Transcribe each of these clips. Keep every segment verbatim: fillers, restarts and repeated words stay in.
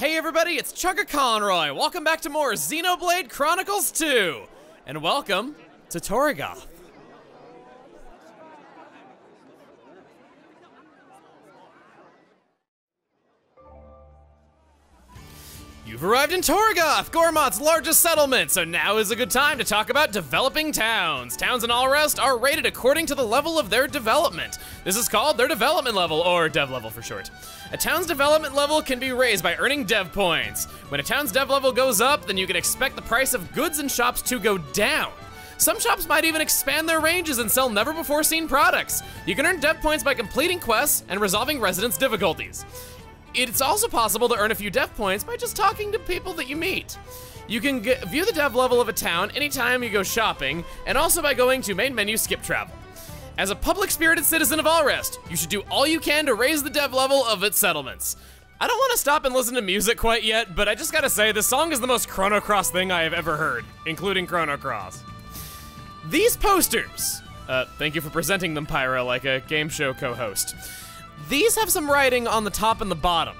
Hey everybody, it's Chugga Conroy. Welcome back to more Xenoblade Chronicles two. And welcome to Torigoth. You've arrived in Torigoth, Gormott's largest settlement, so now is a good time to talk about developing towns. Towns in Alrest are rated according to the level of their development. This is called their development level, or dev level for short. A town's development level can be raised by earning dev points. When a town's dev level goes up, then you can expect the price of goods and shops to go down. Some shops might even expand their ranges and sell never-before-seen products. You can earn dev points by completing quests and resolving residents' difficulties. It's also possible to earn a few dev points by just talking to people that you meet. You can get, view the dev level of a town anytime you go shopping, and also by going to main menu skip travel. As a public-spirited citizen of Alrest, you should do all you can to raise the dev level of its settlements. I don't want to stop and listen to music quite yet, but I just gotta say, this song is the most Chronocross thing I have ever heard, including Chronocross. These posters, uh, thank you for presenting them, Pyra, like a game show co-host. These have some writing on the top and the bottom.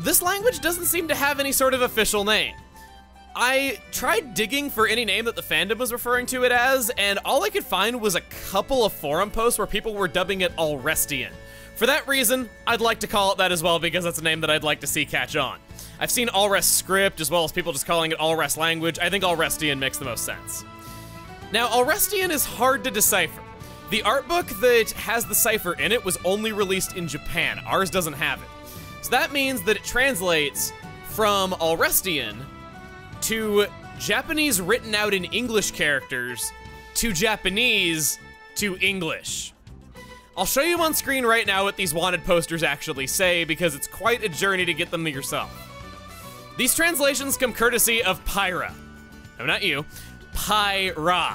This language doesn't seem to have any sort of official name. I tried digging for any name that the fandom was referring to it as, and all I could find was a couple of forum posts where people were dubbing it Alrestian. For that reason, I'd like to call it that as well, because that's a name that I'd like to see catch on. I've seen Alrest script, as well as people just calling it Alrest language. I think Alrestian makes the most sense. Now, Alrestian is hard to decipher. The art book that has the cipher in it was only released in Japan. Ours doesn't have it. So that means that it translates from Alrestian to Japanese written out in English characters to Japanese to English. I'll show you on screen right now what these wanted posters actually say, because it's quite a journey to get them yourself. These translations come courtesy of Pyra. No, not you. Pyra.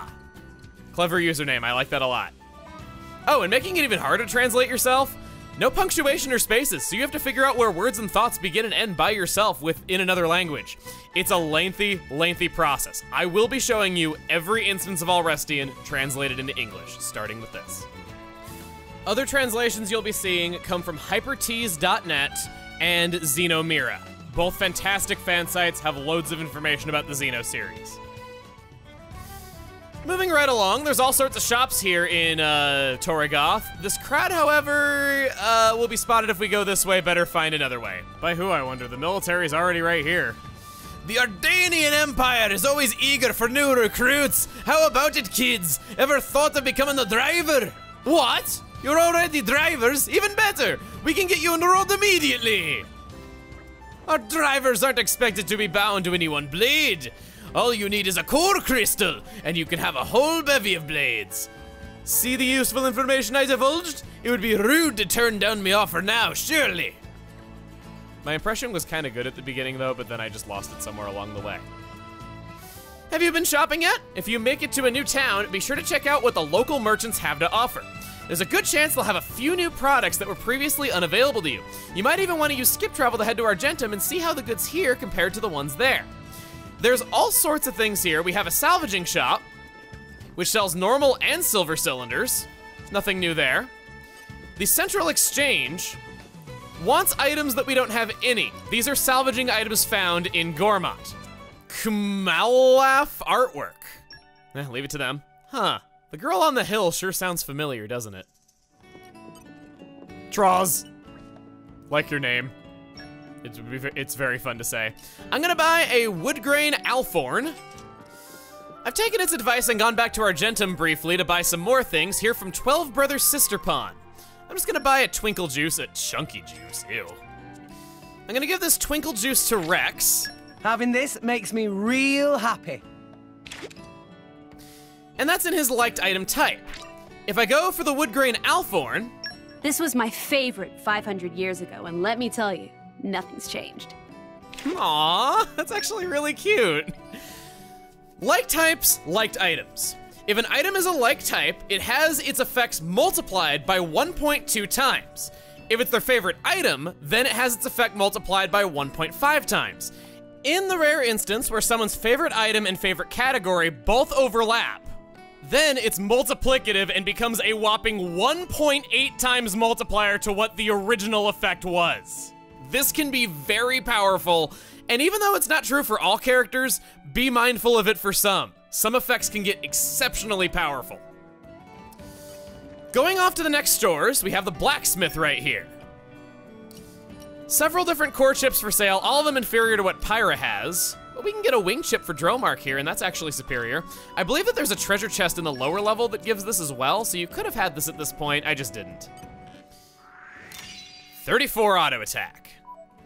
Clever username. I like that a lot. Oh, and making it even harder to translate yourself? No punctuation or spaces, so you have to figure out where words and thoughts begin and end by yourself within another language. It's a lengthy, lengthy process. I will be showing you every instance of Alrestian translated into English, starting with this. Other translations you'll be seeing come from Hypertease dot net and Xenomira. Both fantastic fan sites have loads of information about the Xeno series. Moving right along, there's all sorts of shops here in uh, Torigoth. This crowd, however, uh, will be spotted if we go this way. Better find another way. By who, I wonder? The military's already right here. The Ardanian Empire is always eager for new recruits. How about it, kids? Ever thought of becoming the driver? What? You're already drivers? Even better! We can get you on the road immediately! Our drivers aren't expected to be bound to any one blade. All you need is a core crystal, and you can have a whole bevy of blades. See the useful information I divulged? It would be rude to turn down my offer now, surely. My impression was kind of good at the beginning, though, but then I just lost it somewhere along the way. Have you been shopping yet? If you make it to a new town, be sure to check out what the local merchants have to offer. There's a good chance they'll have a few new products that were previously unavailable to you. You might even want to use skip travel to head to Argentum and see how the goods here compared to the ones there. There's all sorts of things here. We have a salvaging shop, which sells normal and silver cylinders. Nothing new there. The Central Exchange wants items that we don't have any. These are salvaging items found in Gormot. Kmalaf artwork. Eh, leave it to them. Huh. The girl on the hill sure sounds familiar, doesn't it? Draws. Like your name. It's very fun to say. I'm gonna buy a wood grain alforn. I've taken its advice and gone back to Argentum briefly to buy some more things here from Twelve Brothers Sister Pond. I'm just gonna buy a twinkle juice, a chunky juice, ew. I'm gonna give this twinkle juice to Rex. Having this makes me real happy. And that's in his liked item type. If I go for the wood grain alforn. This was my favorite five hundred years ago, and let me tell you, nothing's changed. Aww, that's actually really cute. Like types, liked items. If an item is a like type, it has its effects multiplied by one point two times. If it's their favorite item, then it has its effect multiplied by one point five times. In the rare instance where someone's favorite item and favorite category both overlap, then it's multiplicative and becomes a whopping one point eight times multiplier to what the original effect was. This can be very powerful, and even though it's not true for all characters, be mindful of it for some. Some effects can get exceptionally powerful. Going off to the next stores, we have the blacksmith right here. Several different core chips for sale, all of them inferior to what Pyra has. But we can get a wing chip for Dromarch here, and that's actually superior. I believe that there's a treasure chest in the lower level that gives this as well, so you could have had this at this point, I just didn't. thirty-four auto attack.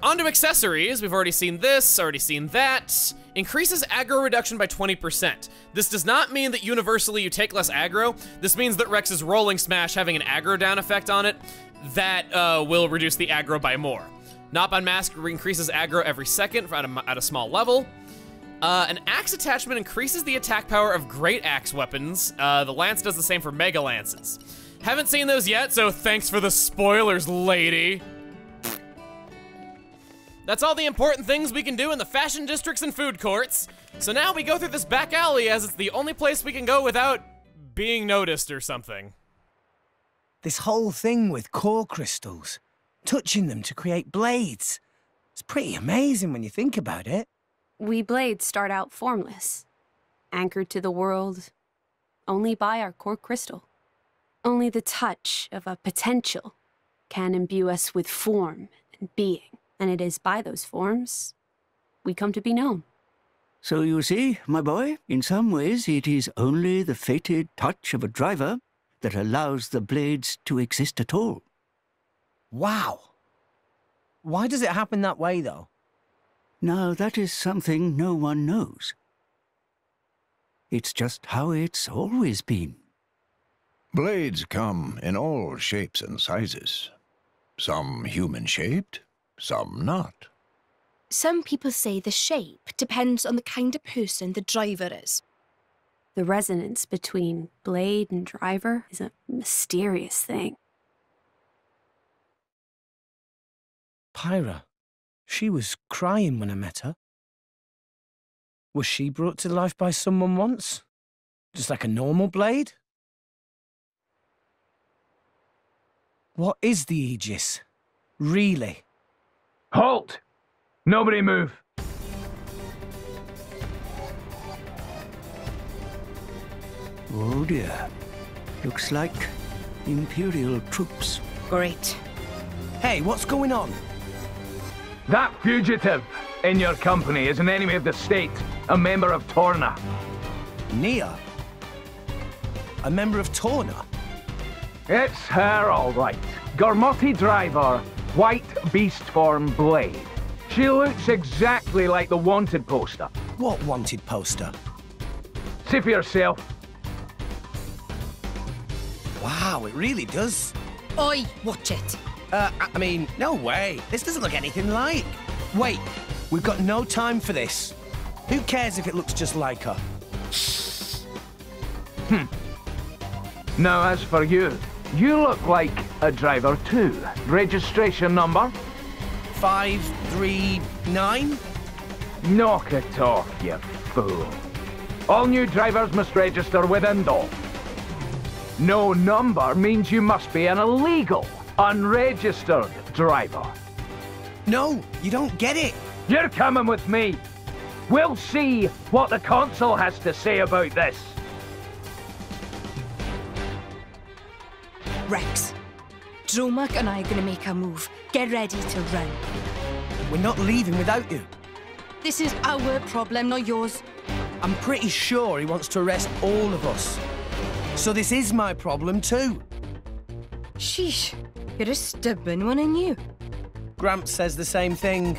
On to accessories, we've already seen this, already seen that. Increases aggro reduction by twenty percent. This does not mean that universally you take less aggro. This means that Rex's rolling smash having an aggro down effect on it, that uh, will reduce the aggro by more. Nop on Mask increases aggro every second at a, at a small level. Uh, an axe attachment increases the attack power of great axe weapons. Uh, the lance does the same for mega lances. Haven't seen those yet, so thanks for the spoilers, lady. That's all the important things we can do in the fashion districts and food courts. So now we go through this back alley as it's the only place we can go without being noticed or something. This whole thing with core crystals, touching them to create blades. It's pretty amazing when you think about it. We blades start out formless, anchored to the world only by our core crystal. Only the touch of a potential can imbue us with form and being, and it is by those forms we come to be known. So you see, my boy, in some ways it is only the fated touch of a driver that allows the blades to exist at all. Wow. Why does it happen that way, though? Now, that is something no one knows. It's just how it's always been. Blades come in all shapes and sizes. Some human-shaped, some not. Some people say the shape depends on the kind of person the driver is. The resonance between blade and driver is a mysterious thing. Pyra. She was crying when I met her. Was she brought to life by someone once? Just like a normal blade? What is the Aegis? Really? Halt! Nobody move! Oh dear. Looks like Imperial troops. Great. Hey, what's going on? That fugitive in your company is an enemy of the state, a member of Torna. Nia? A member of Torna? It's her, all right. Gormotti driver, white beast form blade. She looks exactly like the wanted poster. What wanted poster? See for yourself. Wow, it really does. Oi, watch it. Uh, I mean, no way. This doesn't look anything like. Wait, we've got no time for this. Who cares if it looks just like her? Hmm. Now, as for you, you look like a driver too. Registration number? five three nine? Knock it off, you fool. All new drivers must register with Endol. No number means you must be an illegal, unregistered driver. No, you don't get it. You're coming with me. We'll see what the Consul has to say about this. Rex, Dromarch and I are gonna make our move. Get ready to run. We're not leaving without you. This is our problem, not yours. I'm pretty sure he wants to arrest all of us. So this is my problem too. Sheesh, you're a stubborn one, aren't you? Gramp says the same thing.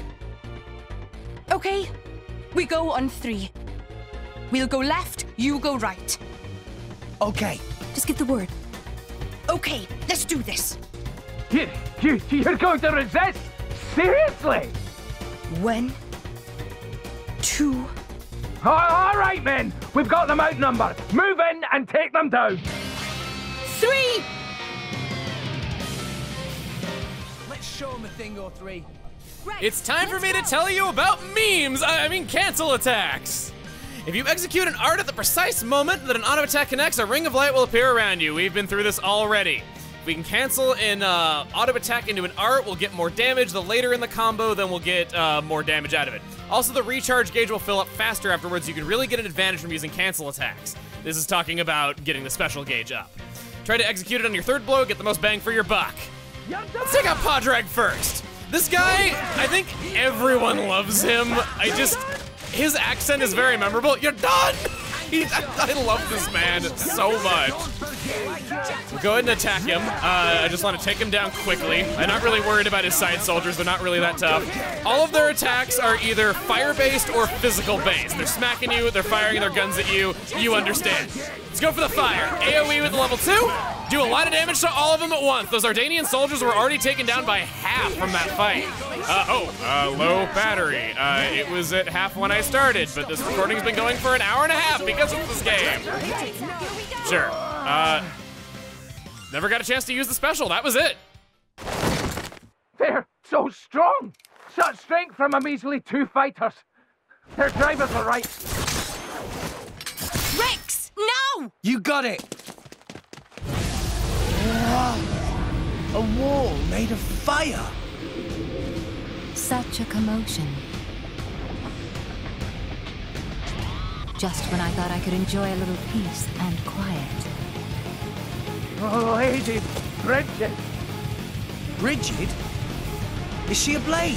Okay, we go on three. We'll go left, you go right. Okay. Just get the word. Okay, let's do this. You, you, you're going to resist? Seriously? One, two... Oh, all right, men. We've got them outnumbered. Move in and take them down. Three! Let's show them a thing or three. Right, it's time for me go. to tell you about memes. I mean, cancel attacks. If you execute an art at the precise moment that an auto attack connects, a ring of light will appear around you. We've been through this already. If we can cancel an uh, auto attack into an art, we'll get more damage. The later in the combo, then we'll get uh, more damage out of it. Also, the recharge gauge will fill up faster afterwards. You can really get an advantage from using cancel attacks. This is talking about getting the special gauge up. Try to execute it on your third blow, get the most bang for your buck. Let's take out Padraig first. This guy, I think everyone loves him. I just, his accent is very memorable. You're done! He, I, I love this man so much. We'll go ahead and attack him. Uh, I just want to take him down quickly. I'm not really worried about his side soldiers. They're not really that tough. All of their attacks are either fire-based or physical-based. They're smacking you, they're firing their guns at you. You understand. Let's go for the fire. AoE with level two. Do a lot of damage to all of them at once. Those Ardanian soldiers were already taken down by half from that fight. Uh, oh, uh, low battery. Uh, it was at half when I started, but this recording's been going for an hour and a half because of this game. Sure. Uh, never got a chance to use the special. That was it. They're so strong. Such strength from a measly two fighters. Their drivers are right. Rex, no! You got it. A wall made of fire! Such a commotion. Just when I thought I could enjoy a little peace and quiet. Oh, Lady Brighid! Brighid? Is she a blade?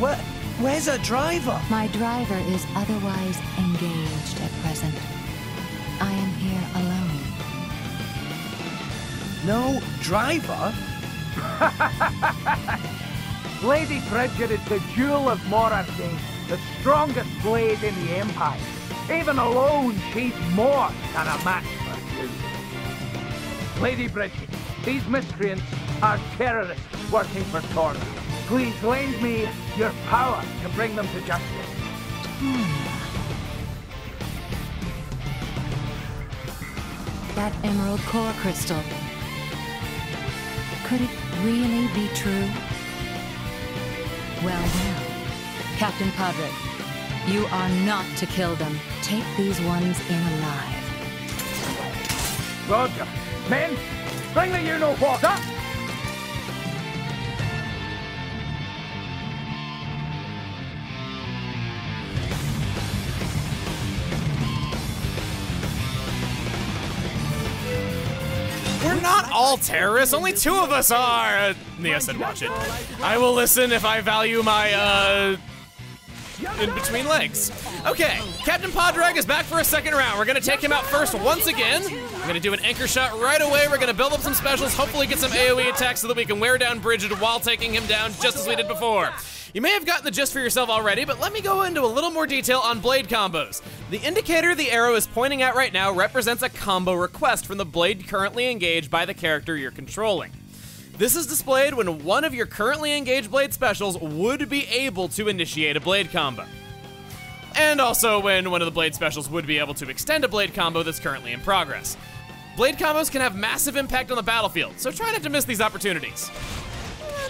Where, where's her driver? My driver is otherwise engaged at present. I am here alone. No driver? Lady Brighid is the jewel of Mor Ardain, the strongest blade in the Empire. Even alone, she's more than a match for you. Lady Brighid, these miscreants are terrorists working for Tora. Please lend me your power to bring them to justice. Hmm. That Emerald Core crystal. Could it really be true? Well, well. Captain Padraig, you are not to kill them. Take these ones in alive. Roger. Men, bring the you-know-what up! Not all terrorists, only two of us are. Uh, Nia said watch it. I will listen if I value my, uh, in between legs. Okay, Captain Padraig is back for a second round. We're gonna take him out first once again. We're gonna do an anchor shot right away. We're gonna build up some specials, hopefully get some AoE attacks so that we can wear down Brighid while taking him down just as we did before. You may have gotten the gist for yourself already, but let me go into a little more detail on blade combos. The indicator the arrow is pointing at right now represents a combo request from the blade currently engaged by the character you're controlling. This is displayed when one of your currently engaged blade specials would be able to initiate a blade combo. And also when one of the blade specials would be able to extend a blade combo that's currently in progress. Blade combos can have massive impact on the battlefield, so try not to miss these opportunities.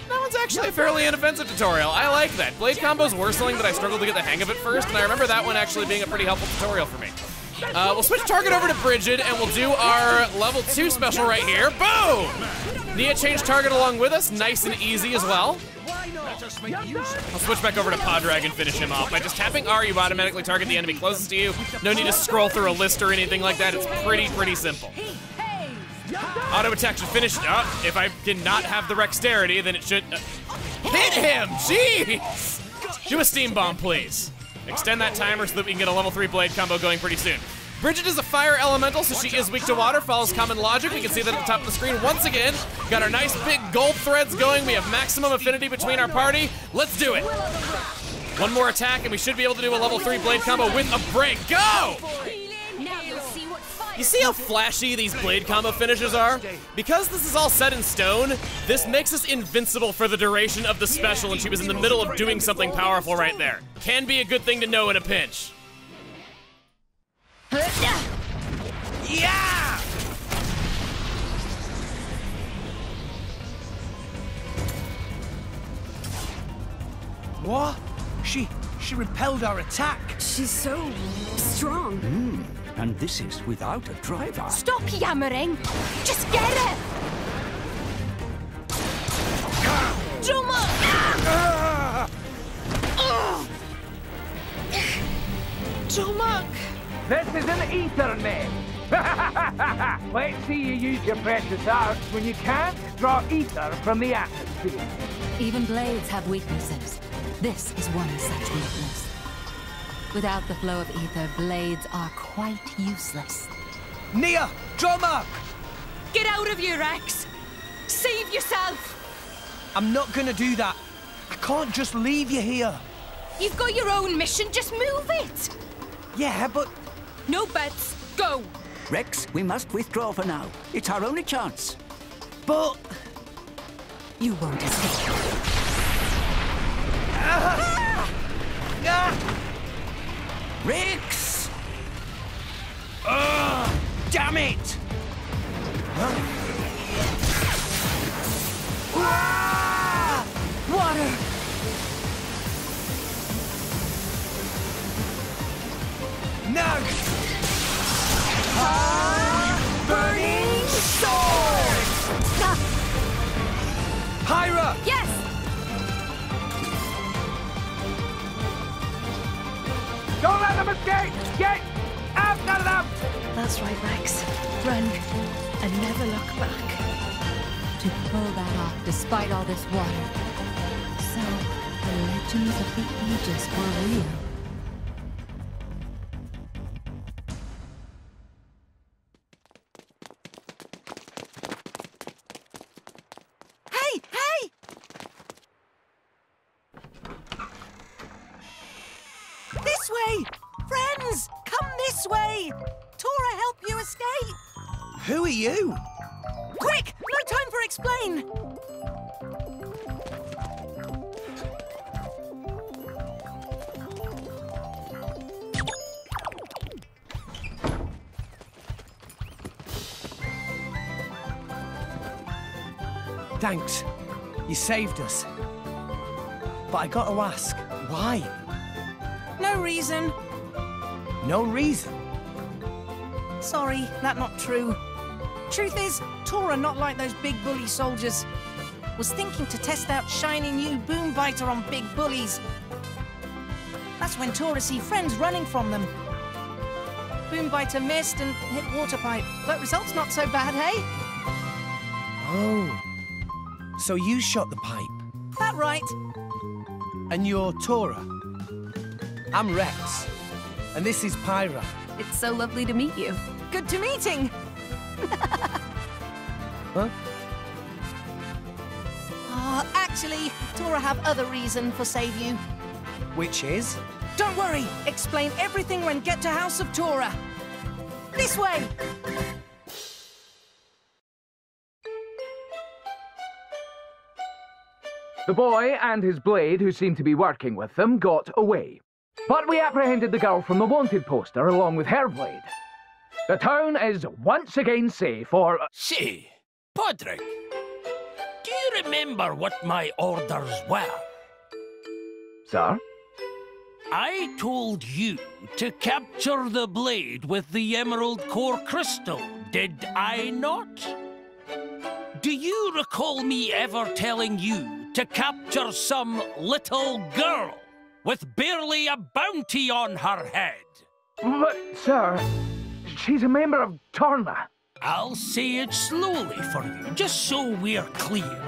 That one's actually a fairly inoffensive tutorial. I like that. Blade combos were something that I struggled to get the hang of at first, and I remember that one actually being a pretty helpful tutorial for me. Uh, we'll switch target over to Brighid, and we'll do our level two special right here. Boom! Nia changed target along with us, nice and easy as well. I'll switch back over to Padraig and finish him off. By just tapping R, you automatically target the enemy closest to you. No need to scroll through a list or anything like that. It's pretty, pretty simple. Auto attack should finish up. Oh, if I did not have the Rexterity, then it should uh, hit him. Jeez! Do a steam bomb, please. Extend that timer so that we can get a level three blade combo going pretty soon. Brighid is a fire elemental, so she is weak to water. Follows common logic. We can see that at the top of the screen once again. Got our nice big gold threads going. We have maximum affinity between our party. Let's do it. One more attack, and we should be able to do a level three blade combo with a break. Go! You see how flashy these blade combo finishes are? Because this is all set in stone, this makes us invincible for the duration of the special, and she was in the middle of doing something powerful right there. Can be a good thing to know in a pinch. Yeah! What? She, she repelled our attack. She's so strong. Mm. And this is without a driver. Stop yammering! Just get it! too much! Ah! Ah! Dromarch! This is an ether man! Let's see you use your precious arts when you can't draw ether from the atmosphere. Even blades have weaknesses. This is one such weakness. Without the flow of ether, blades are quite useless. Nia! Dromarch! Get out of here, Rex! Save yourself! I'm not gonna do that. I can't just leave you here. You've got your own mission, just move it! Yeah, but... No buts, go! Rex, we must withdraw for now. It's our only chance. But... You won't escape. Ah! Ah! Rex! Ugh! Damn it! Huh? Ah! Water! Nug! Ah! Burning sword! Stop! Pyra! Yes! Don't let them escape! Get out of them! That's right, Rex. Run and never look back. To pull that off despite all this water. So, the legends of the Aegis were real. Hey! Hey! This way! Friends! Come this way! Tora, help you escape! Who are you? Quick! No time for explain! Thanks. You saved us. But I gotta ask, why? No reason. No reason? Sorry, that's not true. Truth is, Tora, not like those big bully soldiers, was thinking to test out shiny new Boom-biter on big bullies. That's when Tora see friends running from them. Boom-biter missed and hit water pipe, but result's not so bad, hey? Oh. So you shot the pipe? That right. And you're Tora. I'm Rex. And this is Pyra. It's so lovely to meet you. Good to meeting! Huh? Oh, actually, Tora have other reason for save you. Which is? Don't worry. Explain everything when get to House of Tora. This way! The boy and his blade, who seemed to be working with them, got away. But we apprehended the girl from the wanted poster along with her blade. The town is once again safe for... Say, Padraig, do you remember what my orders were? Sir? I told you to capture the blade with the Emerald Core crystal, did I not? Do you recall me ever telling you to capture some little girl with barely a bounty on her head? But, sir... She's a member of Torna. I'll say it slowly for you, just so we're clear.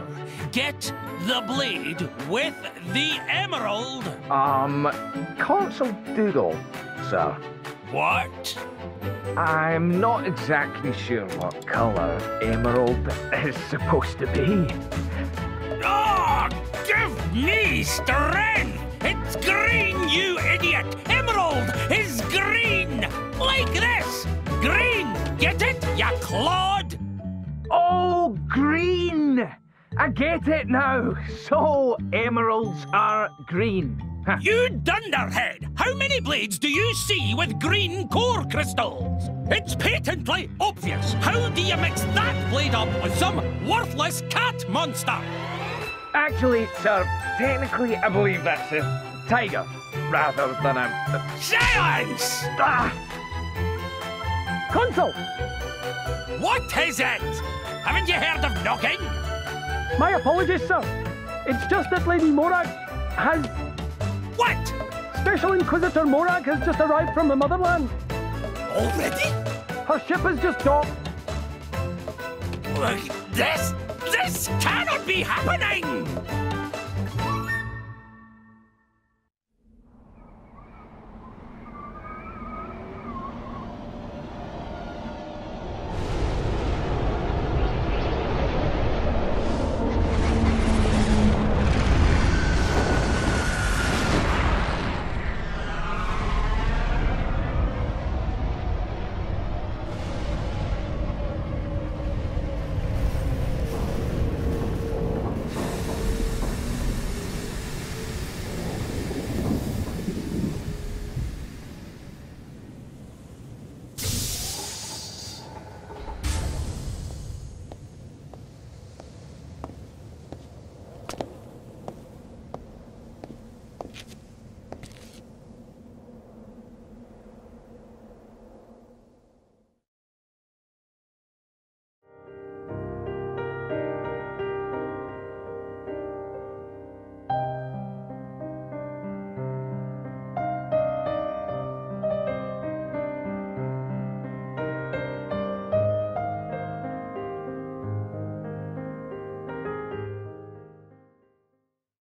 Get the blade with the emerald. Um, Consul Doodle, sir. What? I'm not exactly sure what color emerald is supposed to be. Oh, give me strength! It's green, you idiot! Emerald is green! Like this! Green! Get it, you clod? Oh, green! I get it now. So, emeralds are green. You dunderhead! How many blades do you see with green core crystals? It's patently obvious. How do you mix that blade up with some worthless cat monster? Actually, sir, technically I believe that's a tiger, rather than a... a... Silence! Ah! Consul! What is it? Haven't you heard of knocking? My apologies, sir. It's just that Lady Morag has... What? Special Inquisitor Morag has just arrived from the motherland. Already? Her ship has just docked. Look, this... this cannot be happening!